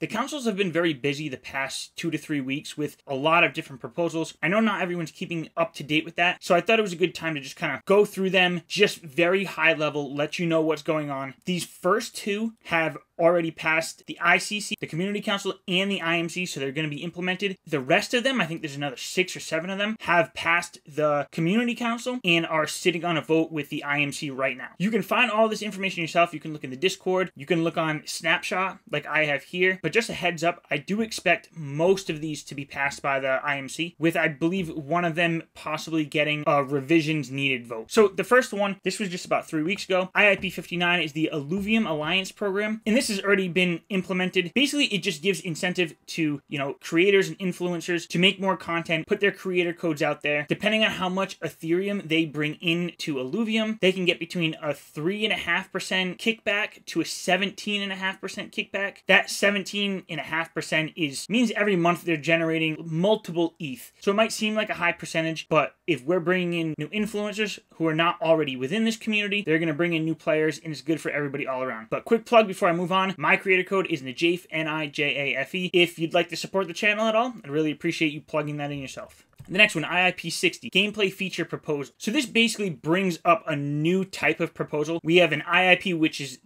The councils have been very busy the past 2 to 3 weeks with a lot of different proposals. I know not everyone's keeping up to date with that, so I thought it was a good time to just kind of go through them, just very high level, let you know what's going on. These first two have already passed the ICC, the Community Council, and the IMC, so they're going to be implemented. The rest of them, I think there's another 6 or 7 of them, have passed the Community Council and are sitting on a vote with the IMC right now. You can find all this information yourself. You can look in the Discord. You can look on Snapshot, like I have here. But just a heads up, I do expect most of these to be passed by the IMC, with, I believe, one of them possibly getting a revisions needed vote. So the first one, this was just about 3 weeks ago. IIP 59 is the Illuvium Alliance Program, and this has already been implemented. Basically, it just gives incentive to, you know, creators and influencers to make more content, put their creator codes out there. Depending on how much Ethereum they bring in to Illuvium, they can get between a 3.5% kickback to a 17.5% kickback. That 17.5% means every month they're generating multiple ETH. So it might seem like a high percentage, but if we're bringing in new influencers who are not already within this community, they're going to bring in new players, and it's good for everybody all around. But quick plug before I move on. My creator code is Nijafe, N-I-J-A-F-E. If you'd like to support the channel at all, I'd really appreciate you plugging that in yourself. The next one, IIP 60, gameplay feature proposal. So this basically brings up a new type of proposal. We have an IIP, which is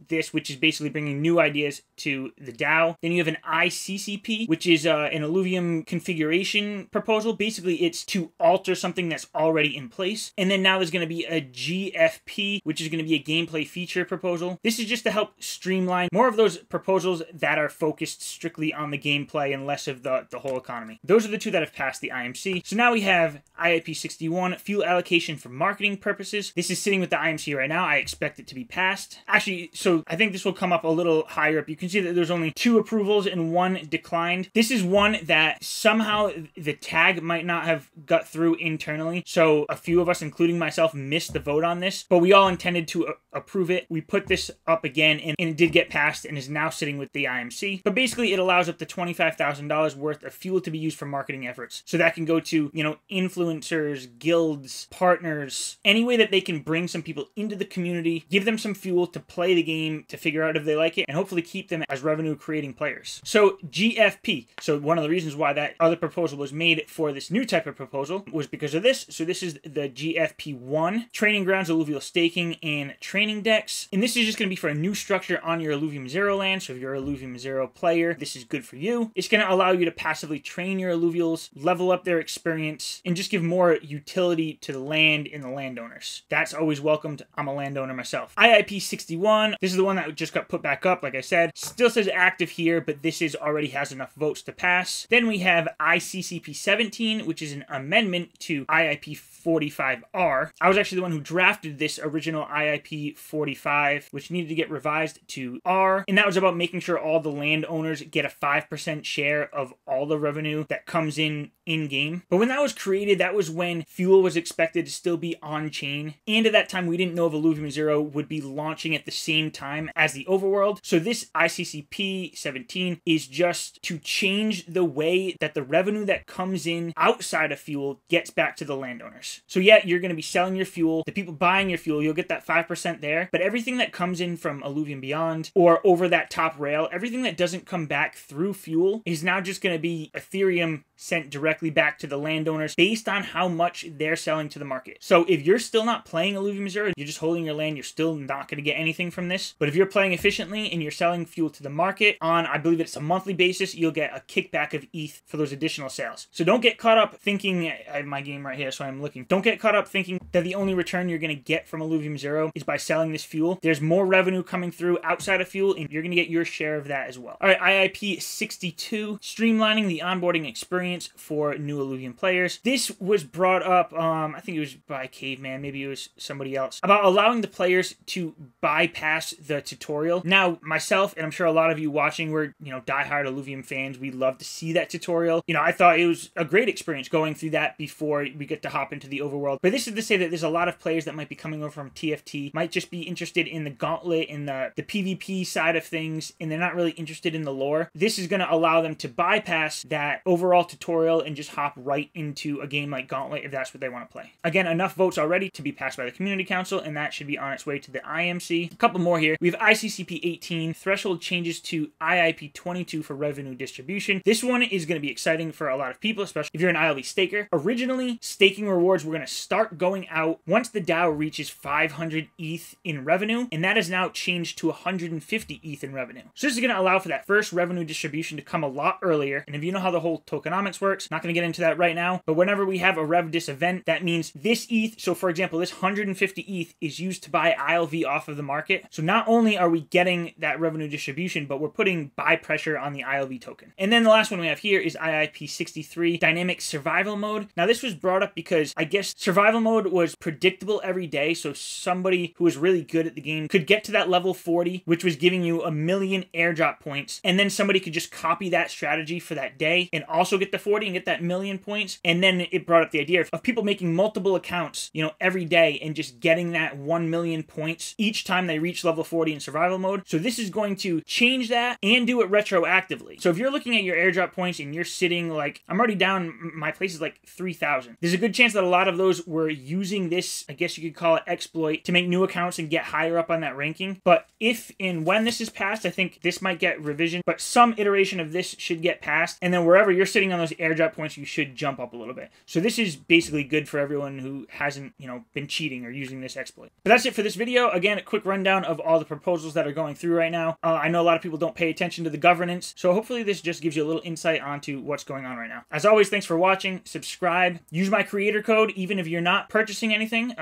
basically bringing new ideas to the DAO. Then you have an ICCP, which is an Illuvium configuration proposal. Basically, it's to alter something that's already in place. And then now there's going to be a GFP, which is going to be a gameplay feature proposal. This is just to help streamline more of those proposals that are focused strictly on the gameplay and less of the whole economy. Those are the two that have passed the IMC. So now we have IIP 61, fuel allocation for marketing purposes. This is sitting with the IMC right now. I expect it to be passed. Actually, so I think this will come up a little higher up. You can see that there's only 2 approvals and 1 declined. This is one that somehow the tag might not have got through internally. So a few of us, including myself, missed the vote on this, but we all intended to approve it. We put this up again and it did get passed and is now sitting with the IMC. But basically it allows up to $25,000 worth of fuel to be used for marketing efforts. So that can go to, you know, influencers, guilds, partners, any way that they can bring some people into the community, give them some fuel to play the game, to figure out if they like it, and hopefully keep them as revenue creating players. So GFP. So one of the reasons why that other proposal was made for this new type of proposal was because of this. So this is the GFP1, training grounds, alluvial staking, and training decks. And this is just going to be for a new structure on your Illuvium Zero land. So if you're an Illuvium Zero player, this is good for you. It's going to allow you to passively train your alluvials, level up their experience, and just give more utility to the land and the landowners. That's always welcomed. I'm a landowner myself. IIP 61, this is the one that just got put back up, like I said. Still says active here, but this is already has enough votes to pass. Then we have ICCP 17, which is an amendment to IIP 45R. I was actually the one who drafted this original IIP 45, which needed to get revised to R, and that was about making sure all the landowners get a 5% share of all the revenue that comes in game. But when that was created, that was when fuel was expected to still be on chain, and at that time we didn't know if Illuvium Zero would be launching at the same time as the overworld. So this ICCP 17 is just to change the way that the revenue that comes in outside of fuel gets back to the landowners. So yeah, you're going to be selling your fuel, the people buying your fuel, you'll get that 5% there, but everything that comes in from Illuvium Beyond or over that top rail, everything that doesn't come back through fuel is now just going to be Ethereum sent directly back to the landowners based on how much they're selling to the market. So if you're still not playing Illuvium Zero, you're just holding your land, you're still not going to get anything from this. But if you're playing efficiently and you're selling fuel to the market on, I believe it's a monthly basis, you'll get a kickback of ETH for those additional sales. So don't get caught up thinking, I have my game right here, so I'm looking. Don't get caught up thinking that the only return you're going to get from Illuvium Zero is by selling this fuel. There's more revenue coming through outside of fuel, and you're going to get your share of that as well. All right, IIP 62, streamlining the onboarding experience for new Illuvium players. This was brought up, I think it was by Caveman, maybe it was somebody else, about allowing the players to bypass the tutorial. Now, myself, and I'm sure a lot of you watching, we're, you know, diehard Illuvium fans. We love to see that tutorial. You know, I thought it was a great experience going through that before we get to hop into the overworld. But this is to say that there's a lot of players that might be coming over from TFT, might just be interested in the gauntlet and the PvP side of things, and they're not really interested in the lore. This is going to allow them to bypass that overall tutorial and just hop right into into a game like Gauntlet if that's what they want to play. Again, enough votes already to be passed by the Community Council, and that should be on its way to the IMC. A couple more here. We have ICCP 18, threshold changes to IIP 22 for revenue distribution. This one is going to be exciting for a lot of people, especially if you're an ILV staker. Originally, staking rewards were going to start going out once the DAO reaches 500 ETH in revenue, and that is now changed to 150 ETH in revenue. So this is going to allow for that first revenue distribution to come a lot earlier, and if you know how the whole tokenomics works, not going to get into that right now, but whenever we have a revdis event, that means this ETH, so for example, this 150 ETH is used to buy ILV off of the market. So not only are we getting that revenue distribution, but we're putting buy pressure on the ILV token. And then the last one we have here is IIP 63, dynamic survival mode. Now this was brought up because I guess survival mode was predictable every day, so somebody who was really good at the game could get to that level 40, which was giving you 1 million airdrop points, and then somebody could just copy that strategy for that day and also get the 40 and get that 1 million points. And then it brought up the idea of people making multiple accounts, you know, every day and just getting that 1 million points each time they reach level 40 in survival mode. So this is going to change that and do it retroactively. So if you're looking at your airdrop points and you're sitting like, I'm already down, my place is like 3,000. There's a good chance that a lot of those were using this, I guess you could call it exploit, to make new accounts and get higher up on that ranking. But if and when this is passed, I think this might get revision, but some iteration of this should get passed. And then wherever you're sitting on those airdrop points, you should jump up a little bit. So this is basically good for everyone who hasn't, you know, been cheating or using this exploit. But that's it for this video. Again, a quick rundown of all the proposals that are going through right now. I know a lot of people don't pay attention to the governance, so hopefully this just gives you a little insight onto what's going on right now. As always, thanks for watching. Subscribe. Use my creator code, even if you're not purchasing anything.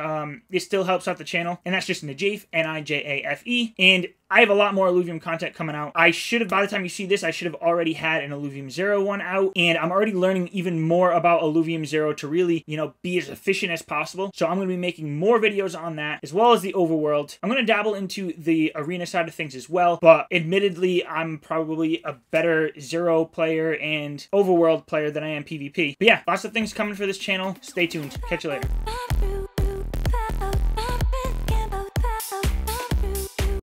It still helps out the channel, and that's just Nijafe, N-I-J-A-F-E. And I have a lot more Illuvium content coming out. I should have, by the time you see this, I should have already had an Illuvium Zero one out, and I'm already learning even more about Illuvium Zero to really, you know, be as efficient as possible. So I'm going to be making more videos on that, as well as the overworld. I'm going to dabble into the arena side of things as well, but admittedly, I'm probably a better Zero player and overworld player than I am PvP. But yeah, lots of things coming for this channel. Stay tuned. Catch you later.